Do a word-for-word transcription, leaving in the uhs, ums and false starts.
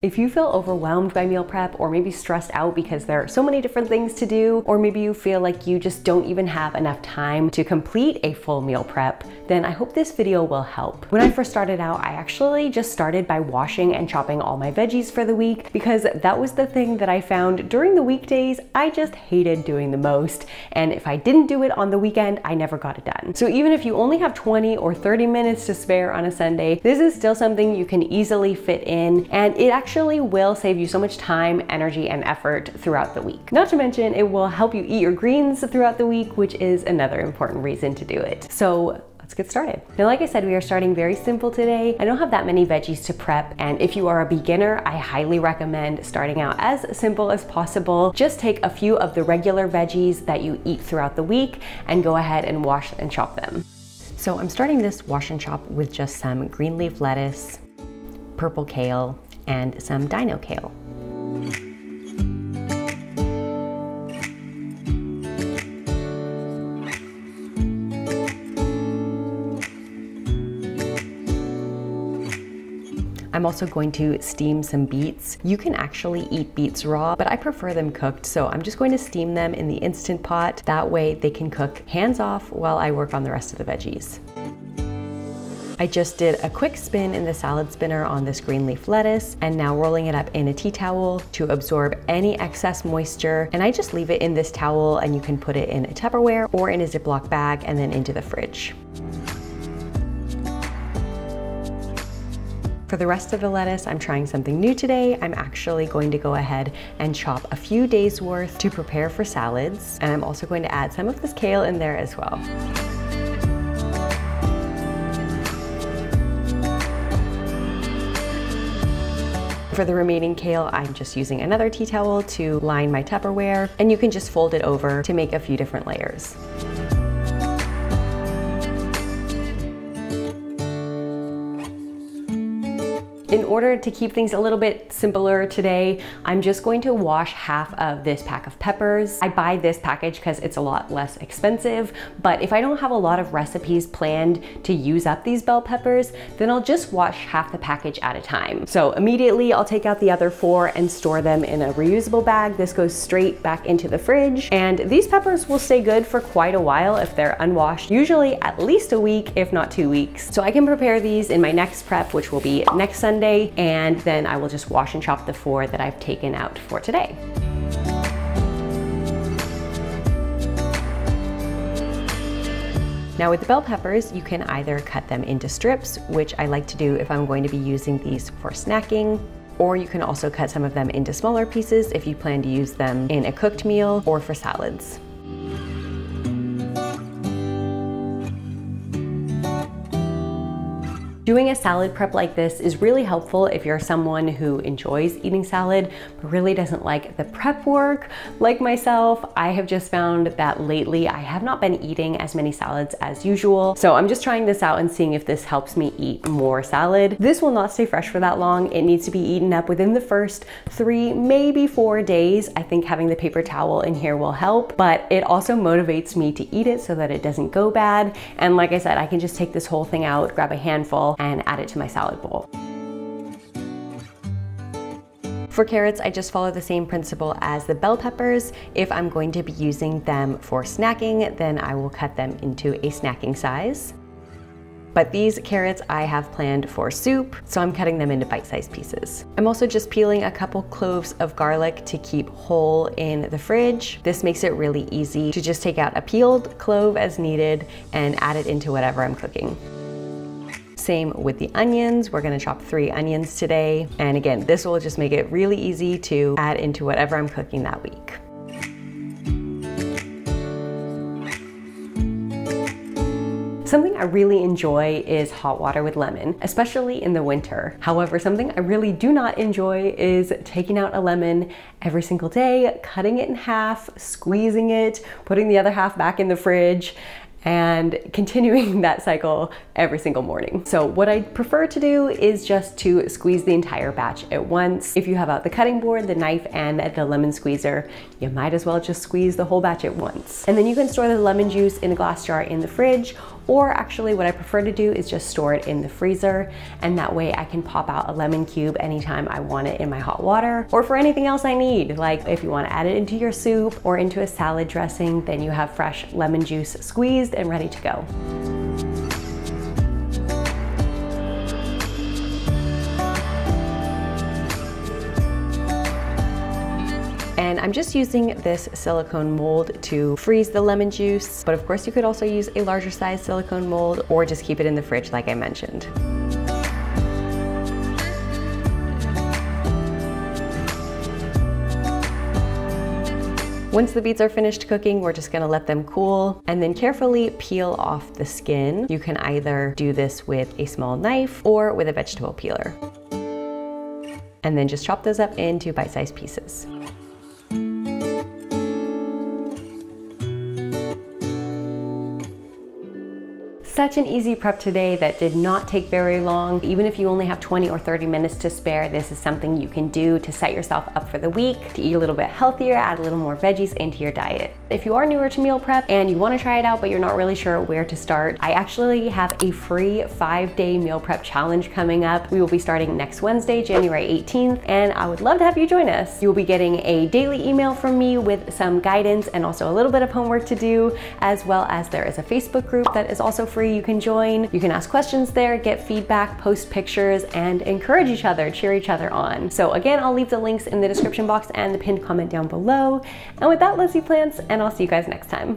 If you feel overwhelmed by meal prep, or maybe stressed out because there are so many different things to do, or maybe you feel like you just don't even have enough time to complete a full meal prep, then I hope this video will help. When I first started out, I actually just started by washing and chopping all my veggies for the week, because that was the thing that I found during the weekdays I just hated doing the most. And if I didn't do it on the weekend, I never got it done. So even if you only have twenty or thirty minutes to spare on a Sunday, this is still something you can easily fit in, and it actually Actually will save you so much time, energy, and effort throughout the week. Not to mention, it will help you eat your greens throughout the week, which is another important reason to do it. So let's get started. Now, like I said, we are starting very simple today. I don't have that many veggies to prep, and if you are a beginner, I highly recommend starting out as simple as possible. Just take a few of the regular veggies that you eat throughout the week and go ahead and wash and chop them. So I'm starting this wash and chop with just some green leaf lettuce, purple kale, and some dino kale. I'm also going to steam some beets. You can actually eat beets raw, but I prefer them cooked, so I'm just going to steam them in the Instant Pot. That way they can cook hands off while I work on the rest of the veggies. I just did a quick spin in the salad spinner on this green leaf lettuce, and now rolling it up in a tea towel to absorb any excess moisture. And I just leave it in this towel, and you can put it in a Tupperware or in a Ziploc bag and then into the fridge. For the rest of the lettuce, I'm trying something new today. I'm actually going to go ahead and chop a few days worth to prepare for salads. And I'm also going to add some of this kale in there as well. For the remaining kale, I'm just using another tea towel to line my Tupperware, and you can just fold it over to make a few different layers. In order to keep things a little bit simpler today, I'm just going to wash half of this pack of peppers. I buy this package because it's a lot less expensive, but if I don't have a lot of recipes planned to use up these bell peppers, then I'll just wash half the package at a time. So immediately I'll take out the other four and store them in a reusable bag. This goes straight back into the fridge, and these peppers will stay good for quite a while if they're unwashed, usually at least a week, if not two weeks. So I can prepare these in my next prep, which will be next Sunday. And then I will just wash and chop the four that I've taken out for today. Now, with the bell peppers, you can either cut them into strips, which I like to do if I'm going to be using these for snacking, or you can also cut some of them into smaller pieces if you plan to use them in a cooked meal or for salads. Doing a salad prep like this is really helpful if you're someone who enjoys eating salad but really doesn't like the prep work. Like myself, I have just found that lately I have not been eating as many salads as usual. So I'm just trying this out and seeing if this helps me eat more salad. This will not stay fresh for that long. It needs to be eaten up within the first three, maybe four days. I think having the paper towel in here will help, but it also motivates me to eat it so that it doesn't go bad. And like I said, I can just take this whole thing out, grab a handful, and add it to my salad bowl. For carrots, I just follow the same principle as the bell peppers. If I'm going to be using them for snacking, then I will cut them into a snacking size. But these carrots I have planned for soup, so I'm cutting them into bite-sized pieces. I'm also just peeling a couple cloves of garlic to keep whole in the fridge. This makes it really easy to just take out a peeled clove as needed and add it into whatever I'm cooking. Same with the onions. We're gonna chop three onions today. And again, this will just make it really easy to add into whatever I'm cooking that week. Something I really enjoy is hot water with lemon, especially in the winter. However, something I really do not enjoy is taking out a lemon every single day, cutting it in half, squeezing it, putting the other half back in the fridge, and continuing that cycle every single morning. So what I prefer to do is just to squeeze the entire batch at once. If you have out the cutting board, the knife, and the lemon squeezer, you might as well just squeeze the whole batch at once. And then you can store the lemon juice in a glass jar in the fridge, Or actually what I prefer to do is just store it in the freezer, and that way I can pop out a lemon cube anytime I want it in my hot water or for anything else I need. Like if you want to add it into your soup or into a salad dressing, then you have fresh lemon juice squeezed and ready to go. And I'm just using this silicone mold to freeze the lemon juice, but of course you could also use a larger size silicone mold or just keep it in the fridge like I mentioned. Once the beets are finished cooking, we're just gonna let them cool and then carefully peel off the skin. You can either do this with a small knife or with a vegetable peeler. And then just chop those up into bite-sized pieces. Such an easy prep today that did not take very long. Even if you only have twenty or thirty minutes to spare, this is something you can do to set yourself up for the week, to eat a little bit healthier, add a little more veggies into your diet. If you are newer to meal prep and you want to try it out but you're not really sure where to start, I actually have a free five-day meal prep challenge coming up. We will be starting next Wednesday, January eighteenth, and I would love to have you join us. You'll be getting a daily email from me with some guidance and also a little bit of homework to do, as well as there is a Facebook group that is also free. You can join, you can ask questions there, get feedback, post pictures, and encourage each other, cheer each other on. So again, I'll leave the links in the description box and the pinned comment down below. And with that, let's eat plants, and I'll see you guys next time.